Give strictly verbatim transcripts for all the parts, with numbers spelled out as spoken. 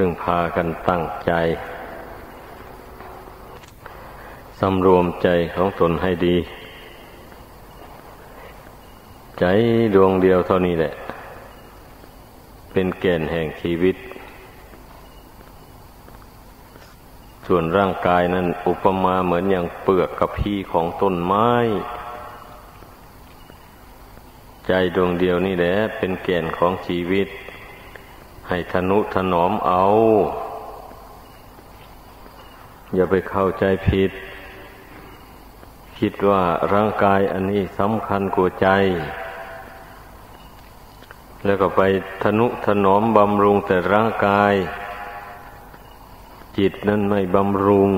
พึ่งพากันตั้งใจสำรวมใจของตนให้ดีใจดวงเดียวเท่านี้แหละเป็นแก่นแห่งชีวิตส่วนร่างกายนั้นอุปมาเหมือนอย่างเปลือกกับพี่ของต้นไม้ใจดวงเดียวนี่แหละเป็นแก่นของชีวิตให้ทนุถนอมเอาอย่าไปเข้าใจผิดคิดว่าร่างกายอันนี้สำคัญกว่าใจแล้วก็ไปทนุถนอมบำรุงแต่ร่างกายจิตนั้นไม่บำรุง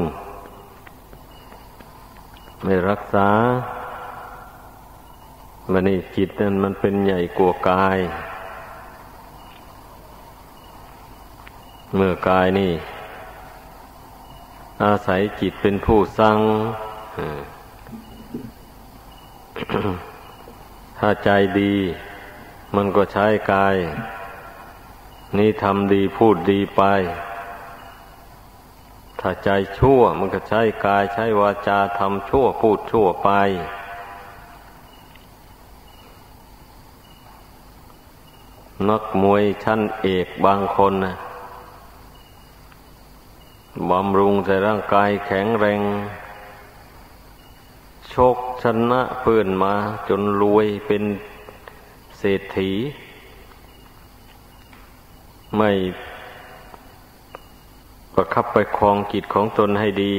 ไม่รักษามันนี่จิตนั้นมันเป็นใหญ่กว่ากายเมื่อกายนี่อาศัยจิตเป็นผู้สั่ง ถ้าใจดีมันก็ใช้กายนี่ทำดีพูดดีไปถ้าใจชั่วมันก็ใช้กายใช้วาจาทำชั่วพูดชั่วไปนักมวยชั้นเอกบางคนนะบำรุงแต่ร่างกายแข็งแรงโชคชนะเพื่อนมาจนรวยเป็นเศรษฐีไม่ประคับประคองจิตของตนให้ดี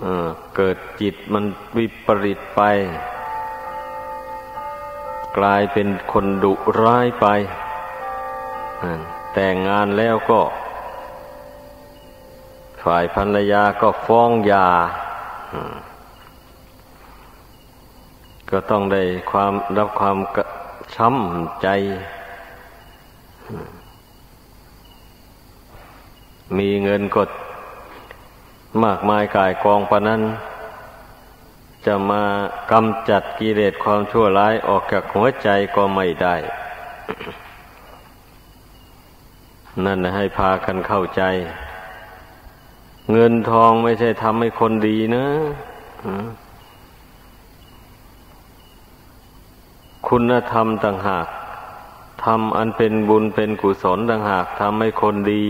เอ่อเกิดจิตมันวิปริตไปกลายเป็นคนดุร้ายไปแต่งงานแล้วก็ฝ่ายภรรยาก็ฟ้องหย่าก็ต้องได้ความรับความช้ำใจมีเงินก็มากมายก่ายกองปานนั้นจะมากำจัดกิเลสความชั่วร้ายออกจากหัวใจก็ไม่ได้ นั่นให้พากันเข้าใจเงินทองไม่ใช่ทำให้คนดีนะคุณธรรมต่างหากทำอันเป็นบุญเป็นกุศลต่างหากทำให้คนดี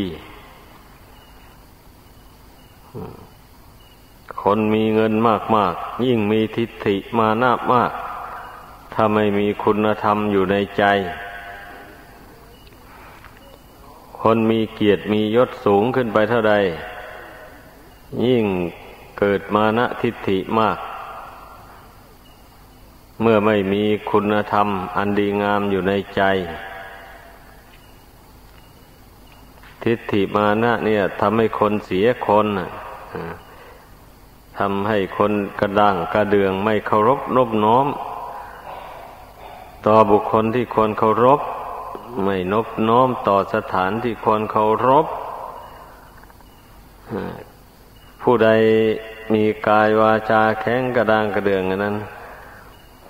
คนมีเงินมากๆยิ่งมีทิฏฐิมานะมากถ้าไม่มีคุณธรรมอยู่ในใจคนมีเกียรติมียศสูงขึ้นไปเท่าใดยิ่งเกิดมานะทิฏฐิมากเมื่อไม่มีคุณธรรมอันดีงามอยู่ในใจทิฏฐิมานะเนี่ยทำให้คนเสียคนทำให้คนกระด้างกระเดืองไม่เคารพนอบน้อมต่อบุคคลที่ควรเคารพไม่นอบน้อมต่อสถานที่ควรเคารพผู้ใดมีกายวาจาแข็งกระด้างกระเดืองนั้น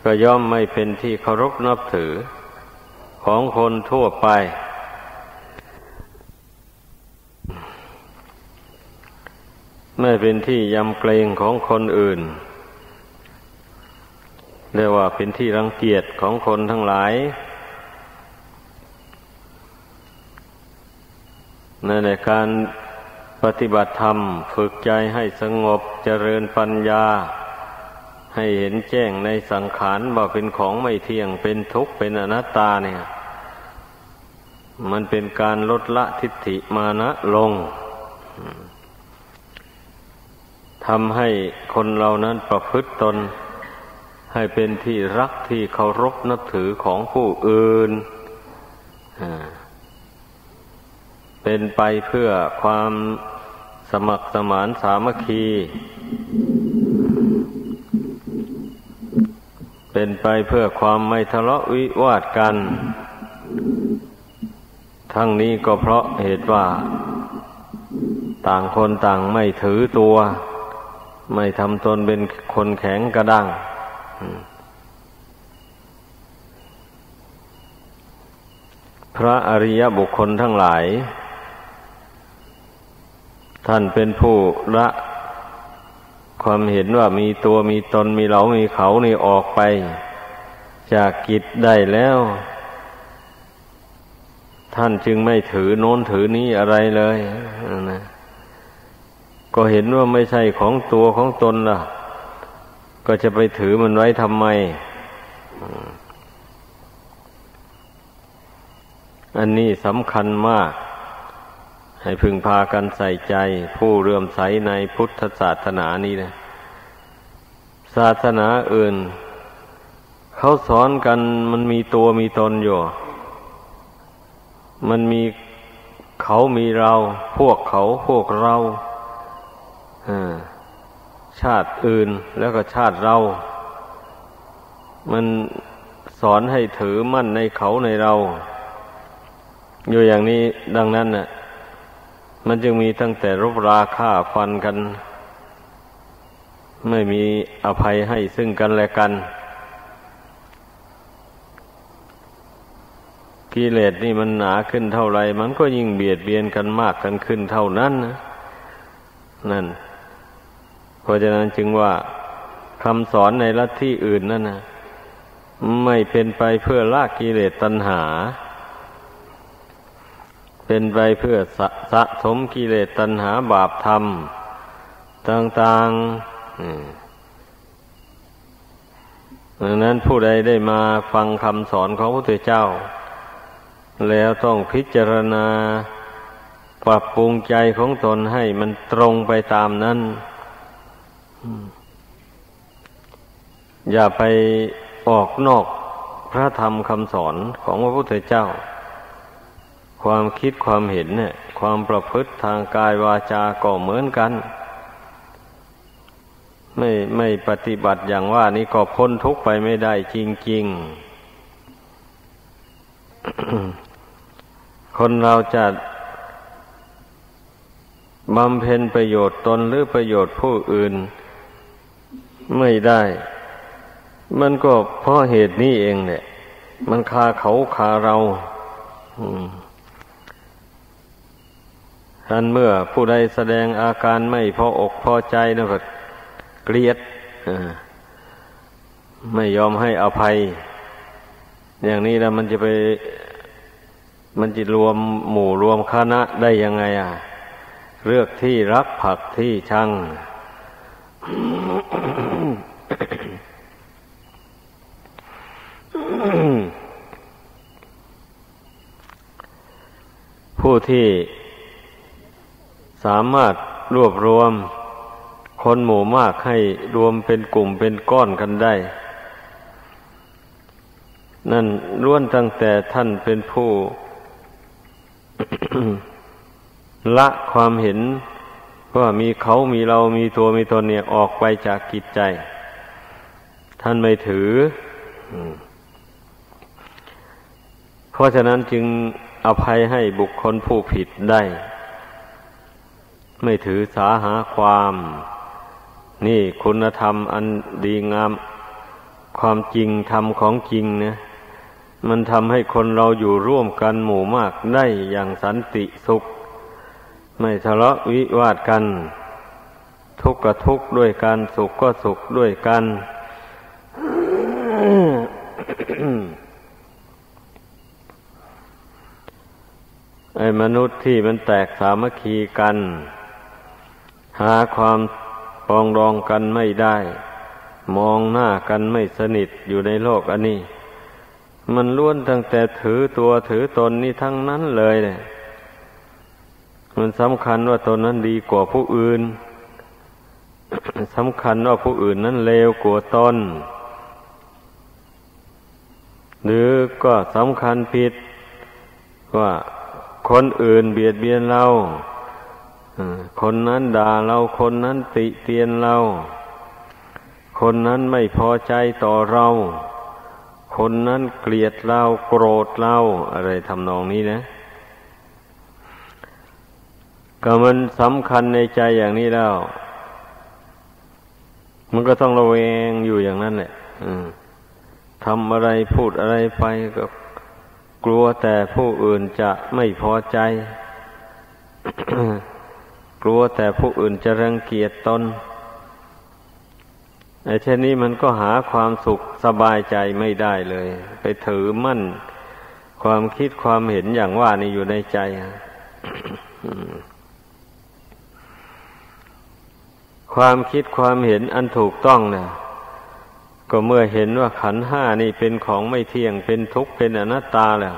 ก็ย่อมไม่เป็นที่เคารพนับถือของคนทั่วไปไม่เป็นที่ยำเกรงของคนอื่นเรียกว่าเป็นที่รังเกียจของคนทั้งหลายในการปฏิบัติธรรมฝึกใจให้สงบเจริญปัญญาให้เห็นแจ้งในสังขารว่าเป็นของไม่เที่ยงเป็นทุกข์เป็นอนัตตาเนี่ยมันเป็นการลดละทิฏฐิมานะลงทำให้คนเรานั้นประพฤติตนให้เป็นที่รักที่เคารพนับถือของผู้อื่นเป็นไปเพื่อความสมัครสมานสามัคคีเป็นไปเพื่อความไม่ทะเลาะวิวาทกันทั้งนี้ก็เพราะเหตุว่าต่างคนต่างไม่ถือตัวไม่ทำตนเป็นคนแข็งกระด้างพ พระอริยบุคคลทั้งหลายท่านเป็นผู้ละความเห็นว่ามีตัวมีตนมีเรามีเขานี่ออกไปจากกิจได้แล้วท่านจึงไม่ถือโน้นถือนี้อะไรเลยนะก็เห็นว่าไม่ใช่ของตัวของตนล่ะก็จะไปถือมันไว้ทำไมอันนี้สำคัญมากให้พึงพากันใส่ใจผู้เลื่อมใสในพุทธศาสนานี้นะศาสนาอื่นเขาสอนกันมันมีตัวมีตนอยู่มันมีเขามีเราพวกเขาพวกเราชาติอื่นแล้วก็ชาติเรามันสอนให้ถือมั่นในเขาในเราอยู่อย่างนี้ดังนั้นน่ะมันจึงมีตั้งแต่รบราฆ่าฟันกันไม่มีอภัยให้ซึ่งกันและกันกิเลสนี่มันหนาขึ้นเท่าไรมันก็ยิ่งเบียดเบียนกันมากกันขึ้นเท่านั้นนะนั่นเพราะฉะนั้นจึงว่าคำสอนในลัทธิอื่นนั่นนะไม่เป็นไปเพื่อละกิเลสตัณหาเป็นไปเพื่อสะสะสมกิเลสตัณหาบาปธรรมต่างๆดังนั้นผู้ใดได้มาฟังคำสอนของพระพุทธเจ้าแล้วต้องพิจารณาปรับปรุงใจของตนให้มันตรงไปตามนั้นอย่าไปออกนอกพระธรรมคำสอนของพระพุทธเจ้าความคิดความเห็นเนี่ยความประพฤติทางกายวาจาก็เหมือนกันไม่ไม่ปฏิบัติอย่างว่านี้ก็พ้นทุกข์ไปไม่ได้จริงๆ คนเราจะบำเพ็ญประโยชน์ตนหรือประโยชน์ผู้อื่นไม่ได้มันก็เพราะเหตุนี้เองเนี่ยมันคาเขาคาเราท่านเมื่อผู้ใดแสดงอาการไม่พออกพอใจนะก็เกลียดไม่ยอมให้อภัยอย่างนี้แล้วมันจะไปมันจะรวมหมู่รวมคณะได้ยังไงอ่ะเลือกที่รักผักที่ชัง ผู้ที่สามารถรวบรวมคนหมู่มากให้รวมเป็นกลุ่มเป็นก้อนกันได้นั่นล้วนตั้งแต่ท่านเป็นผู้ ละความเห็นว่ามีเขามีเรามีตัวมีตนเนี่ยออกไปจากกิจใจท่านไม่ถือเพราะฉะนั้นจึงอภัยให้บุคคลผู้ผิดได้ไม่ถือสาหาความนี่คุณธรรมอันดีงามความจริงธรรมของจริงนะมันทำให้คนเราอยู่ร่วมกันหมู่มากได้อย่างสันติสุขไม่ทะเลาะวิวาทกันทุกข์ก็ทุกข์ด้วยกันสุขก็สุขด้วยกัน ไอ้มนุษย์ที่มันแตกสามัคคีกันหาความปรองดองกันไม่ได้มองหน้ากันไม่สนิทอยู่ในโลกอันนี้มันล้วนตั้งแต่ถือตัวถือตนนี่ทั้งนั้นเลยเนี่ยมันสำคัญว่าตนนั้นดีกว่าผู้อื่น สำคัญว่าผู้อื่นนั้นเลวกว่าตนหรือก็สำคัญผิดว่าคนอื่นเบียดเบียนเราคนนั้นด่าเราคนนั้นติเตียนเราคนนั้นไม่พอใจต่อเราคนนั้นเกลียดเราโกรธเราอะไรทำนองนี้นะก็มันสำคัญในใจอย่างนี้แล้วมันก็ต้องระแวงอยู่อย่างนั้นแหละทำอะไรพูดอะไรไปก็ กลัวแต่ผู้อื่นจะไม่พอใจ กลัวแต่ผู้อื่นจะรังเกียจตนไอ้เช่นนี้มันก็หาความสุขสบายใจไม่ได้เลยไปถือมั่นความคิดความเห็นอย่างว่านี่อยู่ในใจ ความคิดความเห็นอันถูกต้องนะก็เมื่อเห็นว่าขันธ์ห้านี่เป็นของไม่เที่ยงเป็นทุกข์เป็นอนัตตาแล้ว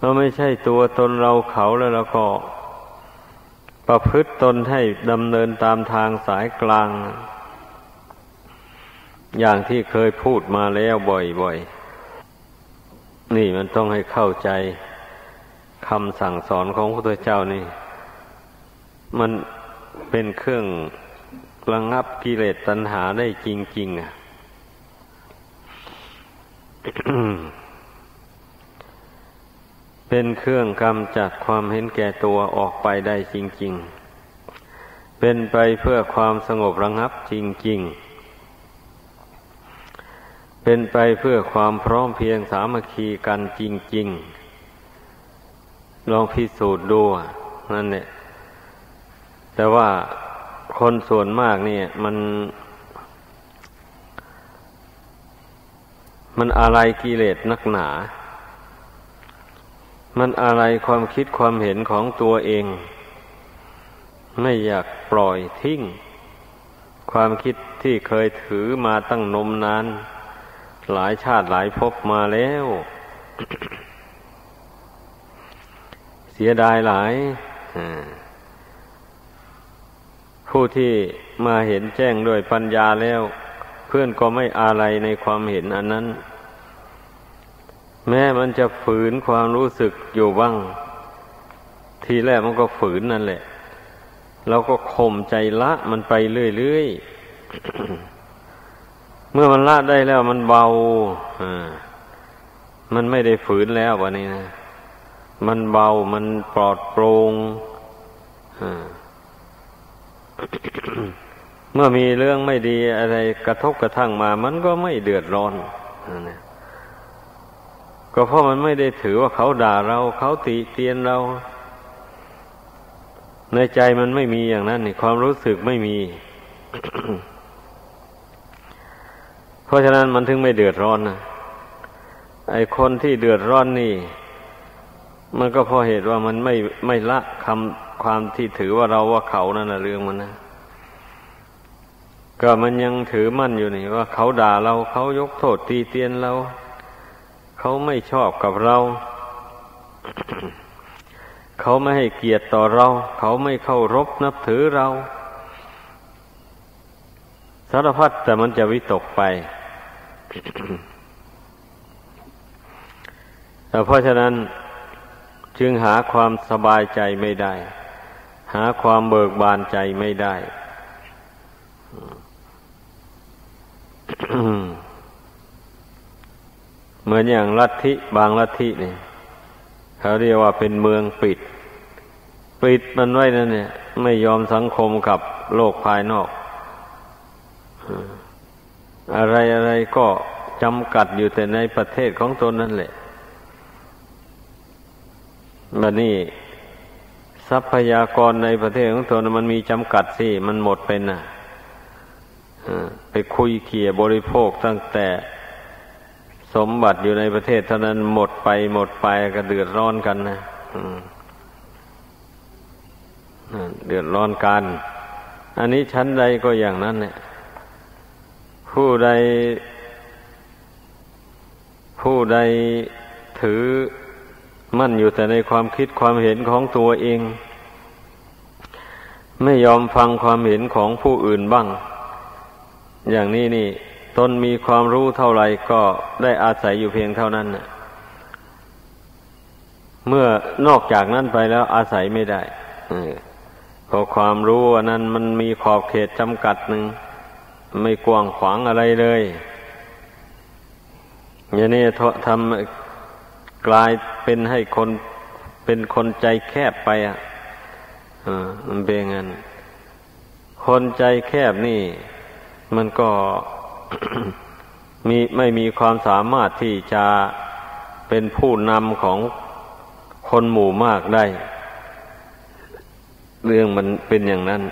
มันไม่ใช่ตัวตนเราเขาแล้วเราก็ประพฤติตนให้ดำเนินตามทางสายกลางอย่างที่เคยพูดมาแล้วบ่อยๆนี่มันต้องให้เข้าใจคำสั่งสอนของพระพุทธเจ้านี่มันเป็นเครื่องระงับกิเลสตัณหาได้จริงๆอ่ะ เป็นเครื่องกำจัดความเห็นแก่ตัวออกไปได้จริงๆเป็นไปเพื่อความสงบระงับจริงๆเป็นไปเพื่อความพร้อมเพียงสามัคคีกันจริงๆลองพิสูจน์ดูนั่นแหละแต่ว่าคนส่วนมากเนี่ยมันมันอะไรกิเลสนักหนามันอะไรความคิดความเห็นของตัวเองไม่อยากปล่อยทิ้งความคิดที่เคยถือมาตั้งนมนานหลายชาติหลายภพมาแล้ว เสียดายหลายผู้ที่มาเห็นแจ้งด้วยปัญญาแล้วเพื่อนก็ไม่อาลัยในความเห็นอันนั้นแม้มันจะฝืนความรู้สึกอยู่บ้างทีแรกมันก็ฝืนนั่นแหละแล้วก็ข่มใจละมันไปเรื่อยๆ เมื่อมันละได้แล้วมันเบาอ่ามันไม่ได้ฝืนแล้ววะนี่นะมันเบามันปลอดโปร่งอ่า เมื่อมีเรื่องไม่ดีอะไรกระทบกระทั่งมามันก็ไม่เดือดร้อนนะก็เพราะมันไม่ได้ถือว่าเขาด่าเราเขาติเตียนเราในใจมันไม่มีอย่างนั้นนี่ความรู้สึกไม่มี เพราะฉะนั้นมันถึงไม่เดือดร้อนนะไอ้คนที่เดือดร้อนนี่มันก็เพราะเหตุว่ามันไม่ไม่ละคำความที่ถือว่าเราว่าเขานั่นน่ะเรื่องมันนะก็มันยังถือมั่นอยู่นี่ว่าเขาด่าเราเขายกโทษตีเตียนเราเขาไม่ชอบกับเรา เขาไม่ให้เกียรติต่อเราเขาไม่เคารพนับถือเราสารพัดแต่มันจะวิตกไปแต่เพราะฉะนั้นจึงหาความสบายใจไม่ได้หาความเบิกบานใจไม่ได้ เหมือนอย่างลัทธิบางลัทธิเนี่ยเขาเรียกว่าเป็นเมืองปิดปิดมันไว้นั่นเนี่ยไม่ยอมสังคมกับโลกภายนอกอะไรอะไรก็จำกัดอยู่แต่ในประเทศของตนนั่นแหละบัดนี้ทรัพยากรในประเทศของตนมันมีจำกัดสิมันหมดไปนะไปคุยเขี่ยบริโภคตั้งแต่สมบัติอยู่ในประเทศเท่านั้นหมดไปหมดไปก็เดือดร้อนกันนะเดือดร้อนกันอันนี้ชั้นใดก็อย่างนั้นเนี่ยผู้ใดผู้ใดถือมั่นอยู่แต่ในความคิดความเห็นของตัวเองไม่ยอมฟังความเห็นของผู้อื่นบ้างอย่างนี้นี่ตนมีความรู้เท่าไหร่ก็ได้อาศัยอยู่เพียงเท่านั้นน่ะเมื่อนอกจากนั้นไปแล้วอาศัยไม่ได้เพราะความรู้อันนั้นมันมีขอบเขตจำกัดหนึ่งไม่กว้างขวางอะไรเลยอย่างนี้ทำกลายเป็นให้คนเป็นคนใจแคบไปอ่ะมันเป็นงั้นคนใจแคบนี่มันก็ มีไม่มีความสามารถที่จะ เป็นผู้นำของคนหมู่มากได้เรื่องมันเป็นอย่างนั้น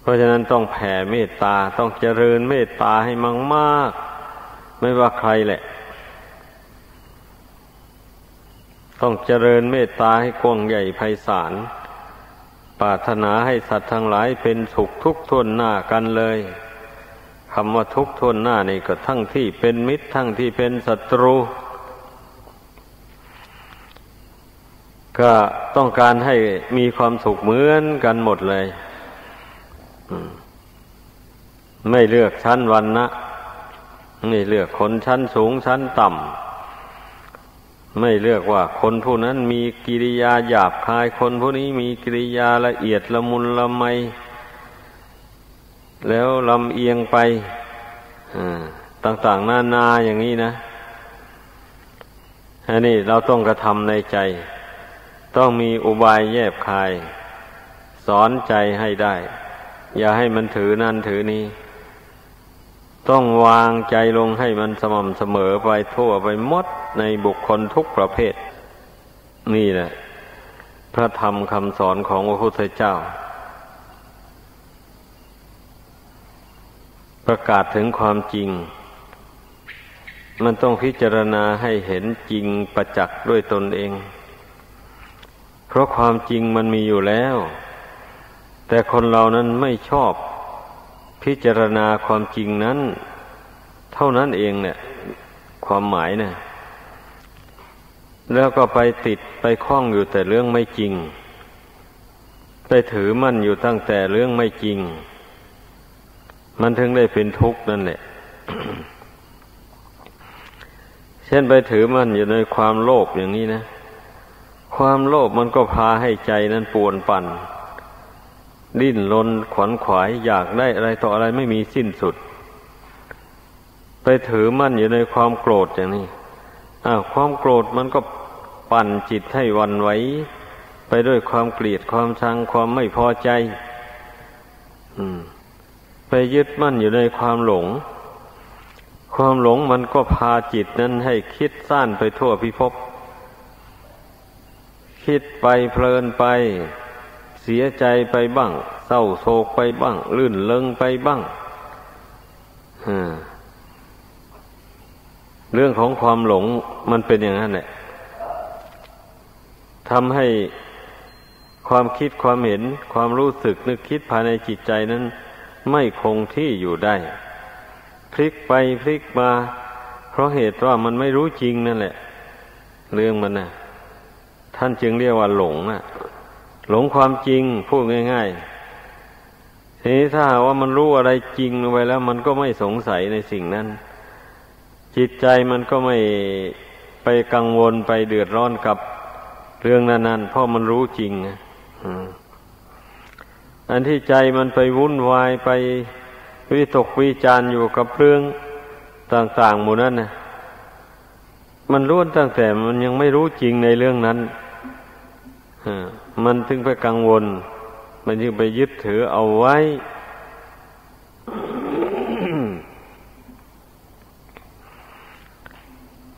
เพราะฉะนั้นต้องแผ่เมตตาต้องเจริญเมตตาให้มากๆไม่ว่าใครแหละต้องเจริญเมตตาให้กว้างใหญ่ไพศาลปรารถนาให้สัตว์ทั้งหลายเป็นสุขทุกข์ทั่วหน้ากันเลยคำว่าทุกข์ทั่วหน้านี่ก็ทั้งที่เป็นมิตรทั้งที่เป็นศัตรูก็ต้องการให้มีความสุขเหมือนกันหมดเลยไม่เลือกชั้นวรรณะไม่เลือกคนชั้นสูงชั้นต่ำไม่เลือกว่าคนผู้นั้นมีกิริยาหยาบคายคนผู้นี้มีกิริยาละเอียดละมุนละไมแล้วลำเอียงไปต่างๆนานาอย่างนี้นะอันนี้เราต้องกระทำในใจต้องมีอุบายแยบคายสอนใจให้ได้อย่าให้มันถือนั่นถือนี้ต้องวางใจลงให้มันสม่ำเสมอไปทั่วไปหมดในบุคคลทุกประเภทนี่แหละพระธรรมคำสอนของพระพุทธเจ้าประกาศถึงความจริงมันต้องพิจารณาให้เห็นจริงประจักษ์ด้วยตนเองเพราะความจริงมันมีอยู่แล้วแต่คนเรานั้นไม่ชอบพิจารณาความจริงนั้นเท่านั้นเองเนี่ยความหมายเนี่ยแล้วก็ไปติดไปคล้องอยู่แต่เรื่องไม่จริงไปถือมั่นอยู่ตั้งแต่เรื่องไม่จริงมันถึงได้เป็นทุกข์นั่นแหละ เช่นไปถือมั่นอยู่ในความโลภอย่างนี้นะความโลภมันก็พาให้ใจนั้นป่วนปั่นดิ้นรนขวนขวายอยากได้อะไรต่ออะไรไม่มีสิ้นสุดไปถือมั่นอยู่ในความโกรธอย่างนี้อ้าวความโกรธมันก็ปั่นจิตให้หวั่นไหวไปด้วยความเกลียดความชังความไม่พอใจอืมไปยึดมั่นอยู่ในความหลงความหลงมันก็พาจิตนั้นให้คิดซ่านไปทั่วพิภพคิดไปเพลินไปเสียใจไปบ้างเศร้าโศกไปบ้างลื่นเลิงไปบ้างเรื่องของความหลงมันเป็นอย่างนั้นแหละทำให้ความคิดความเห็นความรู้สึกนึกคิดภายในจิตใจนั้นไม่คงที่อยู่ได้พลิกไปพลิกมาเพราะเหตุว่ามันไม่รู้จริงนั่นแหละเรื่องมันน่ะท่านจึงเรียกว่าหลงน่ะหลงความจริงพูดง่ายๆทีนี้ถ้าว่ามันรู้อะไรจริงไปแล้วมันก็ไม่สงสัยในสิ่งนั้นจิตใจมันก็ไม่ไปกังวลไปเดือดร้อนกับเรื่องนั้นๆเพราะมันรู้จริงอันที่ใจมันไปวุ่นวายไปวิตกวิจารณ์อยู่กับเรื่องต่างๆหมู่นั้นนะมันล้วนตั้งแต่มันยังไม่รู้จริงในเรื่องนั้นมันถึงไปกังวลมันจึงไปยึดถือเอาไว้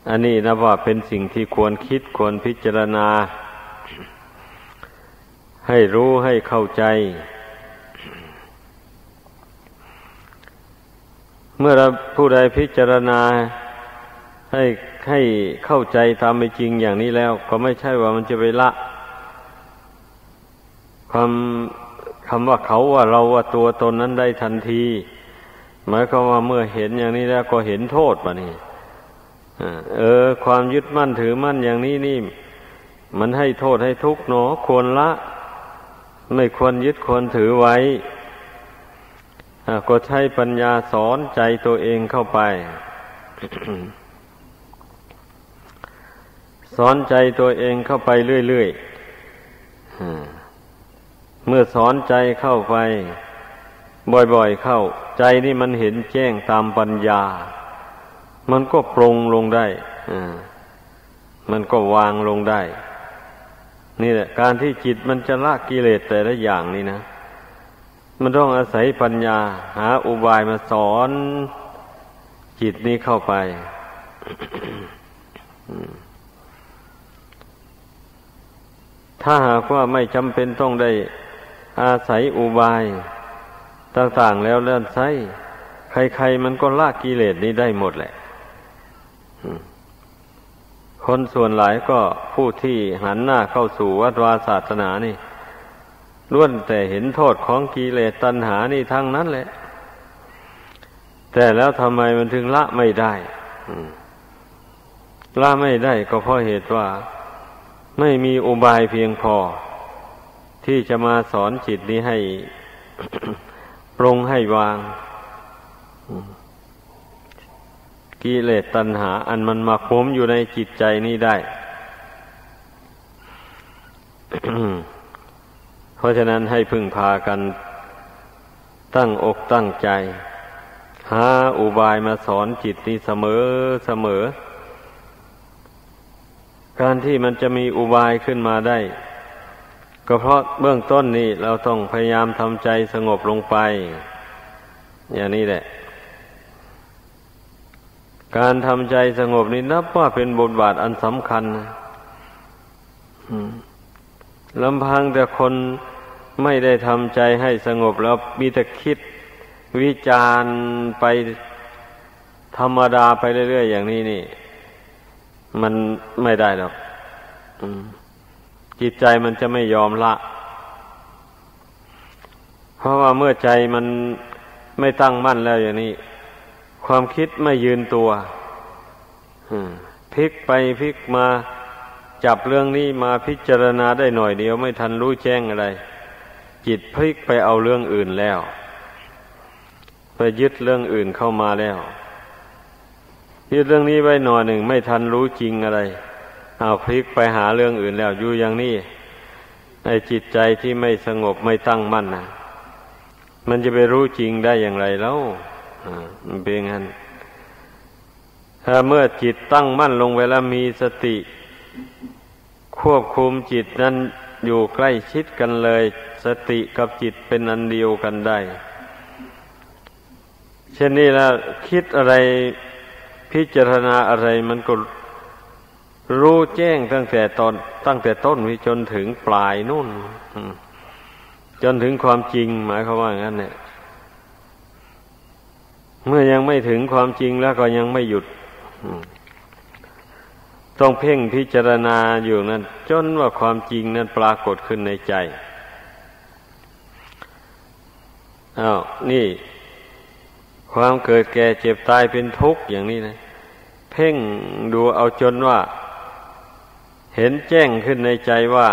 อันนี้นะว่าเป็นสิ่งที่ควรคิดควรพิจารณาให้รู้ให้เข้าใจ เมื่อผู้ใดพิจารณาให้ให้เข้าใจตามเป็นจริงอย่างนี้แล้วก็ไม่ใช่ว่ามันจะไปละความคำว่าเขาว่าเราว่าตัวตนนั้นได้ทันทีหมายความว่าเมื่อเห็นอย่างนี้แล้วก็เห็นโทษป่ะนี่เออความยึดมั่นถือมั่นอย่างนี้นี่มันให้โทษให้ทุกข์หนอควรละไม่ควรยึดควรถือไว้ก็ใช้ปัญญาสอนใจตัวเองเข้าไป สอนใจตัวเองเข้าไปเรื่อยๆเมื่อสอนใจเข้าไปบ่อยๆเข้าใจนี่มันเห็นแจ้งตามปัญญามันก็ปรงลงได้มันก็วางลงได้นี่แหละการที่จิตมันจะละกิเลสแต่ละอย่างนี่นะมันต้องอาศัยปัญญาหาอุบายมาสอน จิตนี้เข้าไป ถ้าหากว่าไม่จำเป็นต้องได้อาศัยอุบายต่างๆแล้วเลื่อนไส้ใครๆมันก็ลากกิเลสนี้ได้หมดแหละคนส่วนหลายก็ผู้ที่หันหน้าเข้าสู่วัฏวาศาสนานี่ล้วนแต่เห็นโทษของกิเลสตัณหานี่ทั้งนั้นแหละแต่แล้วทำไมมันถึงละไม่ได้ละไม่ได้ก็เพราะเหตุว่าไม่มีอุบายเพียงพอที่จะมาสอนจิตนี้ให้ ปรงให้วางกิเลสตัณหาอันมันมาคุ้มอยู่ในจิตใจนี้ได้ เพราะฉะนั้นให้พึงพากันตั้งอกตั้งใจหาอุบายมาสอนจิตนี้เสมอเสมอการที่มันจะมีอุบายขึ้นมาได้ก็เพราะเบื้องต้นนี้เราต้องพยายามทำใจสงบลงไปอย่างนี้แหละการทำใจสงบนี้นับว่าเป็นบทบาทอันสำคัญลำพังแต่คนไม่ได้ทำใจให้สงบแล้วมีแต่คิดวิจารณ์ไปธรรมดาไปเรื่อยๆอย่างนี้นี่มันไม่ได้หรอกจิตใจมันจะไม่ยอมละเพราะว่าเมื่อใจมันไม่ตั้งมั่นแล้วอย่างนี้ความคิดไม่ยืนตัวพลิกไปพลิกมาจับเรื่องนี้มาพิจารณาได้หน่อยเดียวไม่ทันรู้แจ้งอะไรจิตพลิกไปเอาเรื่องอื่นแล้วไปยึดเรื่องอื่นเข้ามาแล้วยึดเรื่องนี้ไว้หน่อยหนึ่งไม่ทันรู้จริงอะไรเอาพลิกไปหาเรื่องอื่นแล้วอยู่อย่างนี้ไอ้จิตใจที่ไม่สงบไม่ตั้งมั่นนะมันจะไปรู้จริงได้อย่างไรแล้วมันเป็นงั้นถ้าเมื่อจิตตั้งมั่นลงเวลามีสติควบคุมจิตนั้นอยู่ใกล้ชิดกันเลยสติกับจิตเป็นอันเดียวกันได้เช่นนี้แล้วคิดอะไรพิจารณาอะไรมันก็รู้แจ้งตั้งแต่ตอนตั้งแต่ต้นไปจนถึงปลายนู่นจนถึงความจริงหมายความว่างั้นเนี่ยเมื่อยังไม่ถึงความจริงแล้วก็ยังไม่หยุดต้องเพ่งพิจารณาอยู่นั่นจนว่าความจริงนั้นปรากฏขึ้นในใจอ้าวนี่ความเกิดแก่เจ็บตายเป็นทุกข์อย่างนี้นะเพ่งดูเอาจนว่าเห็นแจ้งขึ้นในใจว่า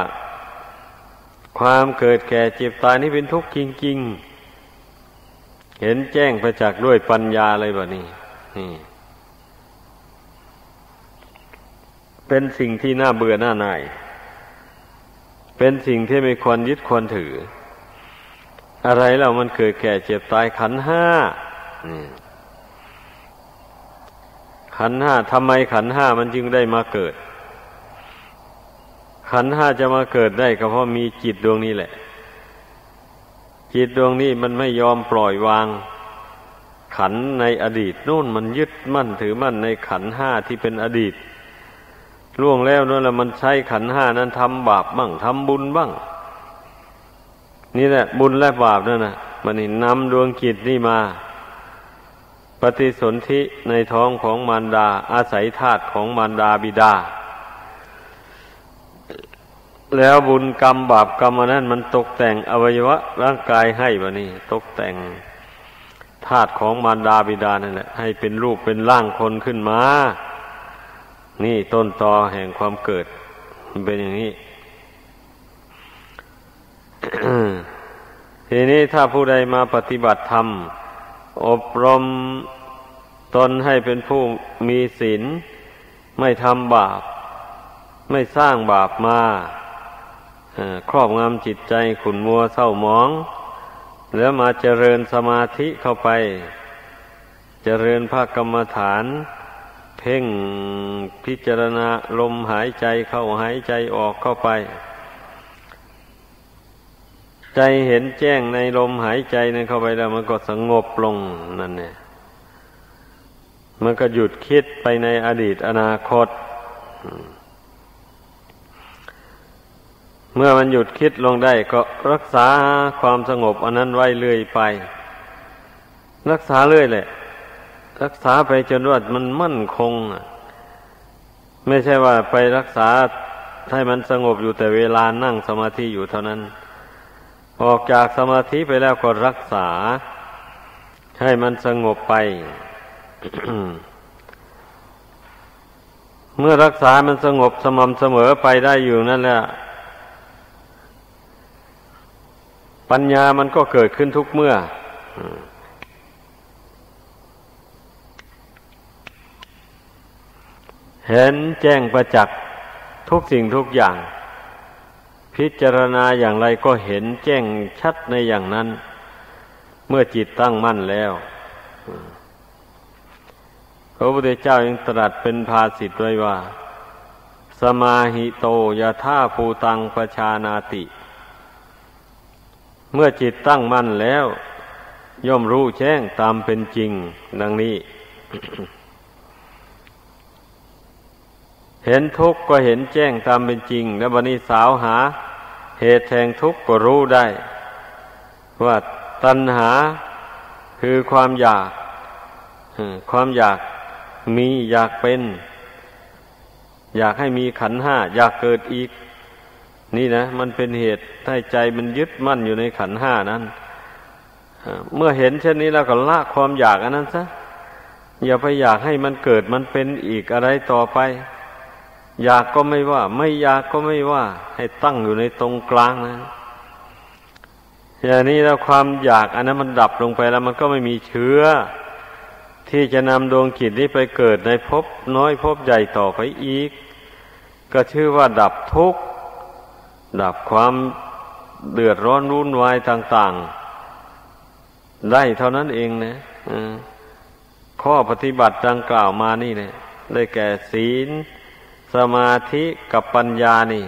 ความเกิดแก่เจ็บตายนี่เป็นทุกข์จริงๆเห็นแจ้งประจักษ์ด้วยปัญญาเลยแบบนี้นี่เป็นสิ่งที่น่าเบื่อหน้าหน่ายเป็นสิ่งที่ไม่ควรยึดควรถืออะไรเรามันเกิดแก่เจ็บตายขันธ์ห้าขันธ์ห้าทำไมขันธ์ห้ามันจึงได้มาเกิดขันธ์ห้าจะมาเกิดได้ก็เพราะมีจิตดวงนี้แหละจิตดวงนี้มันไม่ยอมปล่อยวางขันในอดีตนู่นมันยึดมั่นถือมั่นในขันห้าที่เป็นอดีตล่วงแล้วนั่นแหละมันใช้ขันห้านั้นทำบาปบ้างทำบุญบ้างนี่แหละบุญและบาปนั่นนะมันนี่นำดวงจิตนี่มาปฏิสนธิในท้องของมารดาอาศัยธาตุของมารดาบิดาแล้วบุญกรรมบาปกรรมนั้นมันตกแต่งอวัยวะร่างกายให้บะนี่ตกแต่งธาตุของมารดาบิดานั่นแหละให้เป็นรูปเป็นร่างคนขึ้นมานี่ต้นตอแห่งความเกิดมันเป็นอย่างนี้ ทีนี้ถ้าผู้ใดมาปฏิบัติธรรมอบรมตนให้เป็นผู้มีศีลไม่ทำบาปไม่สร้างบาปมาครอบงำจิตใจขุ่นมัวเศร้าหมองแล้วมาเจริญสมาธิเข้าไปเจริญภาคกรรมฐานเพ่งพิจารณาลมหายใจเข้าหายใจออกเข้าไปใจเห็นแจ้งในลมหายใจนั้นเข้าไปแล้วมันก็สงบลงนั่นเนี่ย มันก็หยุดคิดไปในอดีตอนาคตเมื่อมันหยุดคิดลงได้ก็รักษาความสงบอันนั้นไว้เรื่อยไปรักษาเรื่อยแหละรักษาไปจนว่ามันมั่นคงไม่ใช่ว่าไปรักษาให้มันสงบอยู่แต่เวลานั่งสมาธิอยู่เท่านั้นออกจากสมาธิไปแล้วก็รักษาให้มันสงบไป เมื่อรักษามันสงบสม่ำเสมอไปได้อยู่นั่นแหละปัญญามันก็เกิดขึ้นทุกเมื่อเห็นแจ้งประจักษ์ทุกสิ่งทุกอย่างพิจารณาอย่างไรก็เห็นแจ้งชัดในอย่างนั้นเมื่อจิตตั้งมั่นแล้วพระพุทธเจ้ายังตรัสเป็นภาษิตไว้ว่าสมาหิโตยท่าภูตังปชานาติเมื่อจิตตั้งมั่นแล้วย่อมรู้แจ้งตามเป็นจริงดังนี้ เห็นทุกข์ก็เห็นแจ้งตามเป็นจริงและบัดนี้สาวหาเหตุแห่งทุกข์ก็รู้ได้ว่าตัณหาคือความอยากความอยากมีอยากเป็นอยากให้มีขันธ์ห้าอยากเกิดอีกนี่นะมันเป็นเหตุให้ใจมันยึดมั่นอยู่ในขันธ์ห้านั้นเมื่อเห็นเช่นนี้แล้วก็ละความอยากอันนั้นซะอย่าไปอยากให้มันเกิดมันเป็นอีกอะไรต่อไปอยากก็ไม่ว่าไม่อยากก็ไม่ว่าให้ตั้งอยู่ในตรงกลางนะอย่างนี้แล้วความอยากอันนั้นมันดับลงไปแล้วมันก็ไม่มีเชื้อที่จะนำดวงจิตนี้ไปเกิดในภพน้อยภพใหญ่ต่อไปอีกก็ชื่อว่าดับทุกข์ดับความเดือดร้อนวุ่นวายต่างๆได้เท่านั้นเองนะข้อปฏิบัติดังกล่าวมานี่เนี่ยได้แก่ศีลสมาธิกับปัญญานี่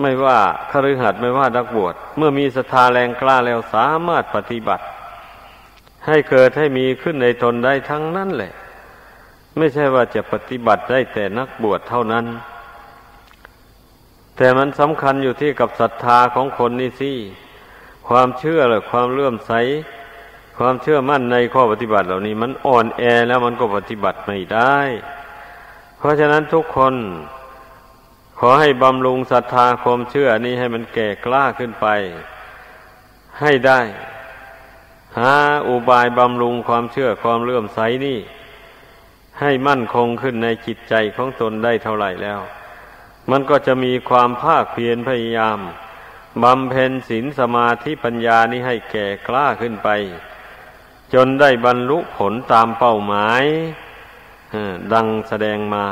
ไม่ว่าคฤหัสถ์ไม่ว่านักบวชเมื่อมีศรัทธาแรงกล้าแล้วสามารถปฏิบัติให้เกิดให้มีขึ้นในตนได้ทั้งนั้นแหละไม่ใช่ว่าจะปฏิบัติได้แต่นักบวชเท่านั้นแต่มันสำคัญอยู่ที่กับศรัทธาของคนนี่สิความเชื่อหรือความเลื่อมใสความเชื่อมั่นในข้อปฏิบัติเหล่านี้มันอ่อนแอแล้วมันก็ปฏิบัติไม่ได้เพราะฉะนั้นทุกคนขอให้บำรุงศรัทธาความเชื่อนี้ให้มันแก่กล้าขึ้นไปให้ได้หาอุบายบำรุงความเชื่อความเลื่อมใสนี่ให้มั่นคงขึ้นในจิตใจของตนได้เท่าไหร่แล้วมันก็จะมีความภาคเพียรพยายามบำเพ็ญศีลสมาธิปัญญานี้ให้แก่กล้าขึ้นไปจนได้บรรลุผลตามเป้าหมายดังแสดงมา